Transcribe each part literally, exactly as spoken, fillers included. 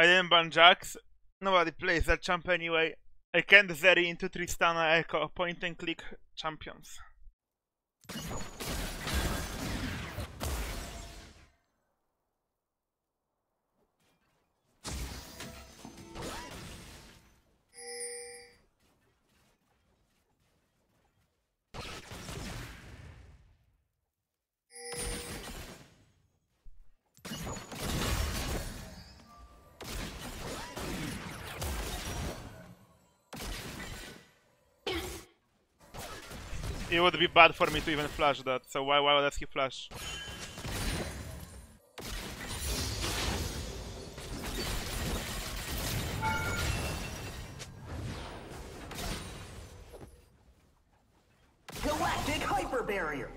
I didn't ban Jax. Nobody plays that champ anyway. I can't Zeri into Tristana Echo. Point and click champions. It would be bad for me to even flash that, so why why does he flash? Galactic hyper barrier.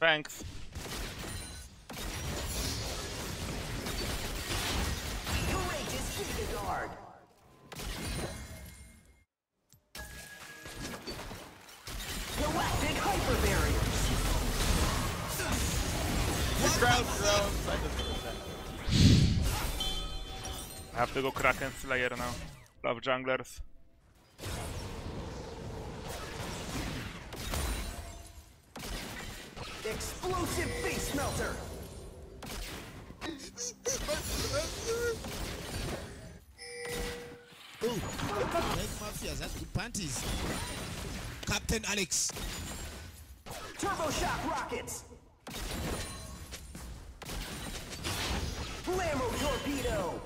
Thanks. I have to go Kraken Slayer now. Love junglers. Explosive face melter. Oh, Black Mafia, that's the panties. Captain Alex. Turbo shock rockets. Blammo torpedo.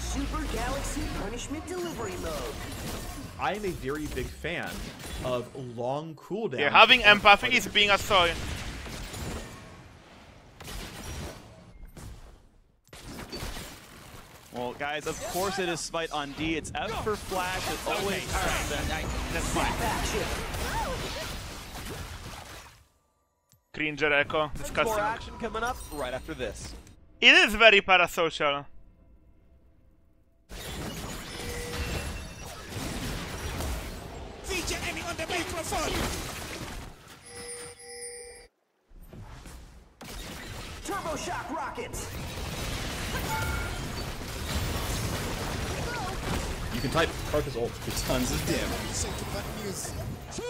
Super Galaxy Punishment Delivery Mode. I am a very big fan of long cooldowns. Yeah, having empathy is being a soy. Well, guys, of course it is spite on D. It's out for flash. It's always Tarzan. That's my Cringer Echo. Disgusting. More action coming up right after this. It is very parasocial. Feature any on the microphone. Turbo shock rockets. You can type Carcass ult for tons of damage.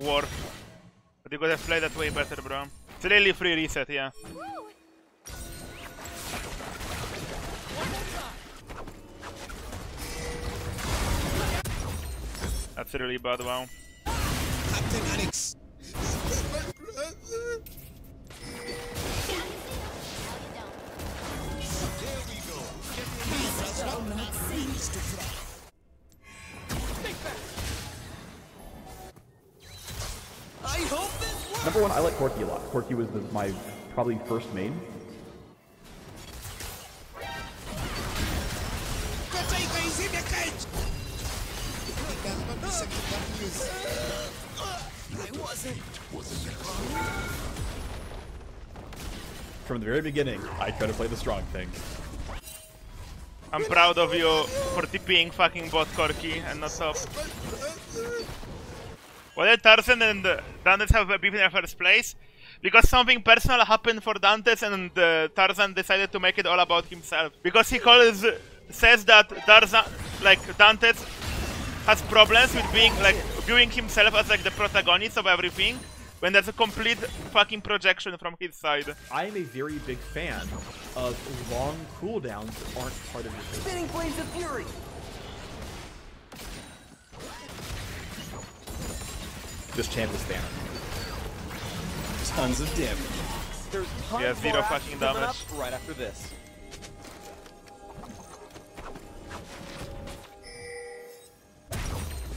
War. But you gotta play that way better, bro. It's really free reset, yeah. That's really bad, wow. Captain Alex! There we go! I hope this works! Number one, I like Corki a lot. Corki was the, my probably first main. From the very beginning, I try to play the strong thing. I'm proud of you for TPing fucking bot Corki and not top. Why did Tarzan and Dantes have a beef in their first place? Because something personal happened for Dantes and uh, Tarzan decided to make it all about himself. Because he calls, says that Tarzan, like Dantes, has problems with being like viewing himself as like the protagonist of everything, when there's a complete fucking projection from his side. I am a very big fan of long cooldowns that aren't part of the spinning flames of fury. This champ is down. Tons of damage. There's tons yeah, zero fucking damage right after this.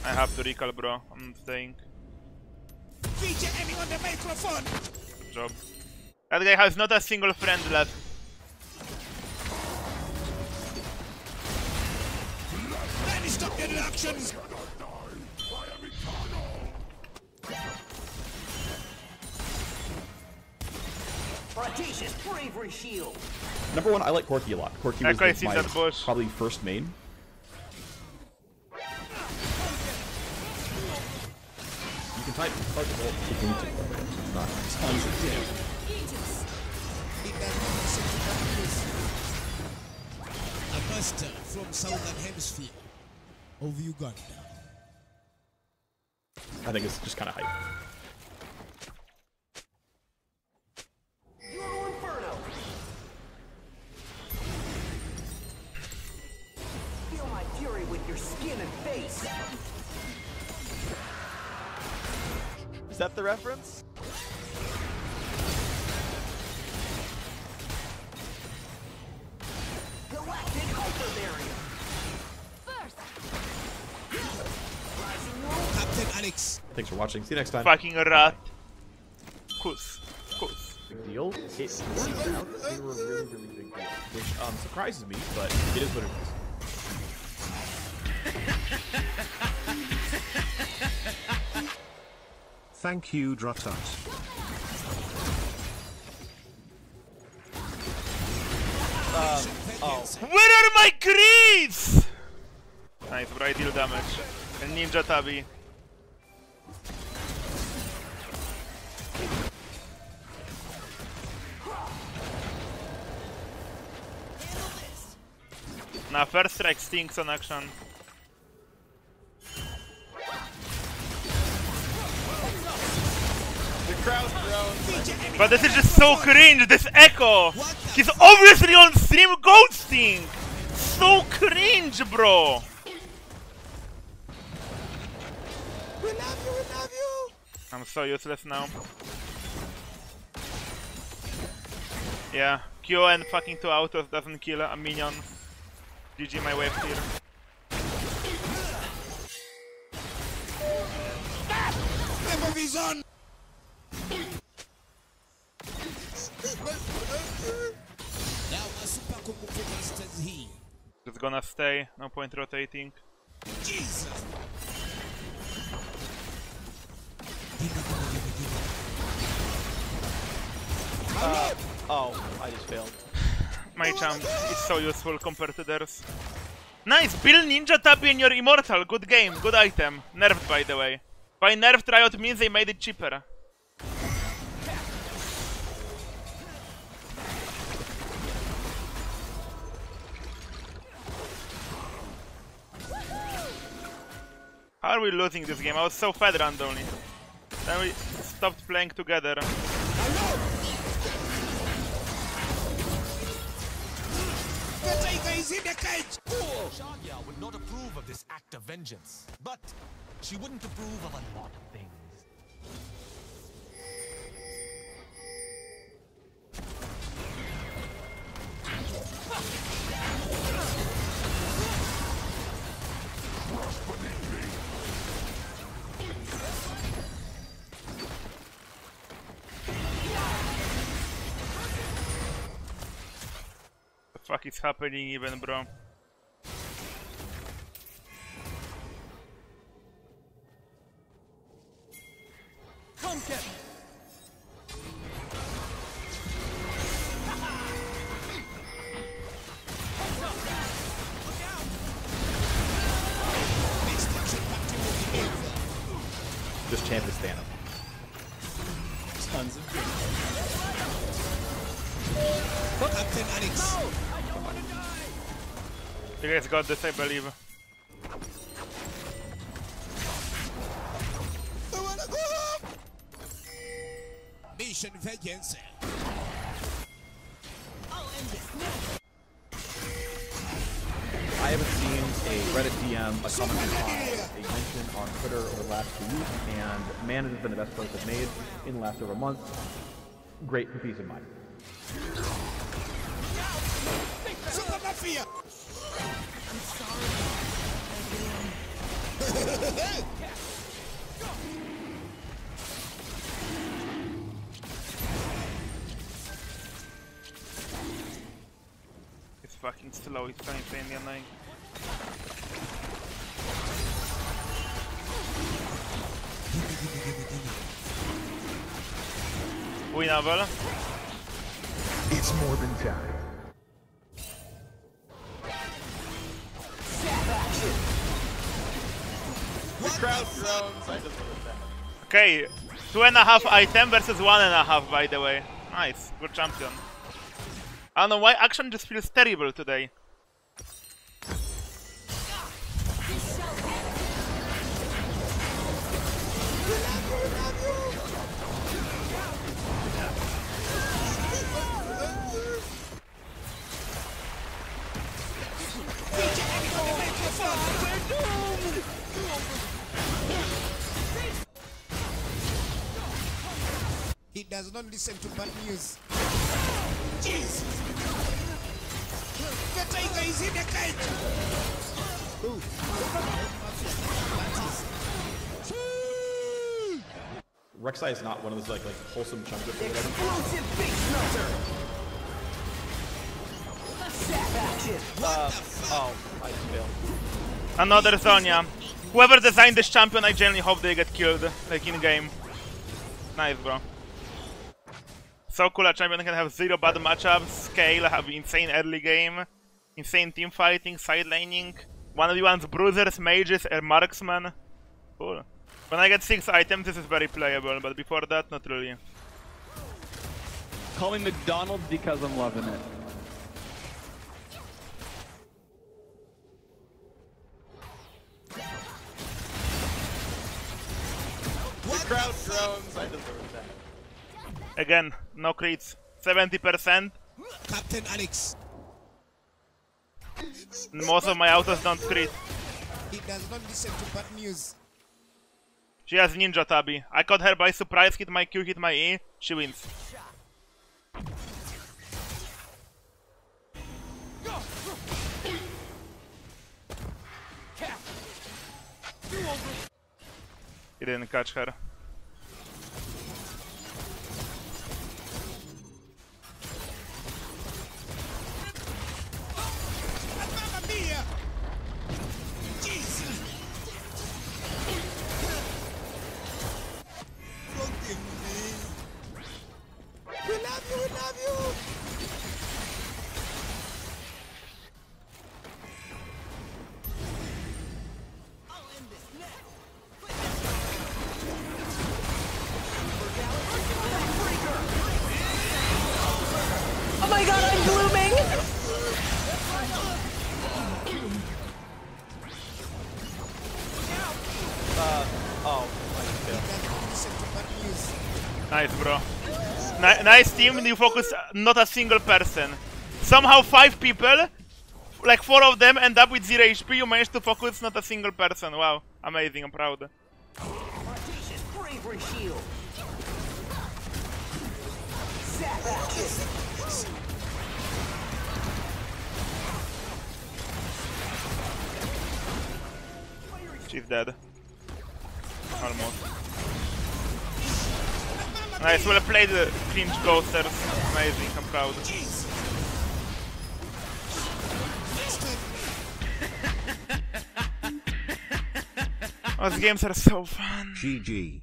I have to recall, bro. I'm staying. Feature Emmy on the microphone. Good job. That guy has not a single friend left. Let me stop your reactions. Audacious bravery shield. Number one, I like Corki a lot. Corki was like my probably first main. You can type Pokeball. You can type Pokeball. Not expensive. A buster from Southern Hemisphere over Uganda. I think it's just kind of hype. Is that the reference? Galactic hyper barrier. First. Captain Alex. Thanks for watching. See you next time. Fucking rat. Kuss. Kuss. Big deal. It worked out. They were really, really big deal, which um, surprises me, but it is what it is. Thank you, Drutut. Um, oh. Where are my creeps? Nice, right deal damage. And Ninja Tabby. Nah, first strike stinks on action. But this is just so cringe, this Echo! He's obviously on stream ghosting! So cringe, bro! We love you, we love you! I'm so useless now. Yeah, Q and fucking two autos doesn't kill a minion. G G my wave here. Stop! It's gonna stay, no point rotating. Jesus. Uh, oh, I just failed. My champ is so useful compared to theirs. Nice! Build Ninja Tabby in your Immortal! Good game, good item. Nerfed, by the way. By nerfed, Riot means they made it cheaper. How are we losing this game? I was so fed randomly. Then we stopped playing together. Sonia would not approve of this act of vengeance, but she wouldn't approve of a lot of things. Fuck is happening even, bro? Come get me. This champ is stand up. Tons of people. Captain Alex. No! You guys got this, I believe. I wanna go home! Mission vacancy. I'll end this now. I haven't seen a Reddit D M, a comment on a mention on Twitter over the last two weeks, and man, it has been the best post I've made in the last over a month. Great for peace of mind. Super Mafia! I'm sorry. It's fucking slow, it's trying to end the annoying. We never. It's more than time. The crowd drones, I just want to Okay, two and a half item versus one and a half, by the way. Nice, good champion. I don't know why action just feels terrible today. He does not listen to bad news. Jesus! The tiger is in the cage! Rek'Sai is not one of those like, like wholesome chunks of things. Explosive face melter! Uh, oh, I failed. Another Sonia. Whoever designed this champion, I genuinely hope they get killed, like in game. Nice, bro. So cool, a champion can have zero bad matchups, scale, have insane early game, insane team fighting, side laning, one v ones, bruisers, mages, and marksman. Cool. When I get six items, this is very playable, but before that, not really. Call me McDonald's because I'm loving it. The crowd drones, I deserve that. Again, no crits. seventy percent. Captain Alex. Most of my autos don't crit. He does not listen to bad news. She has Ninja Tabby. I caught her by surprise, hit my Q, hit my E. She wins. He didn't catch her. Nice, bro. Ni nice team, you focus not a single person. Somehow five people, like four of them end up with zero H P, you managed to focus not a single person. Wow, amazing, I'm proud. She's dead. Almost. Nice, well played, the cringe Ghosters. Amazing, I'm proud. Those games are so fun. G G.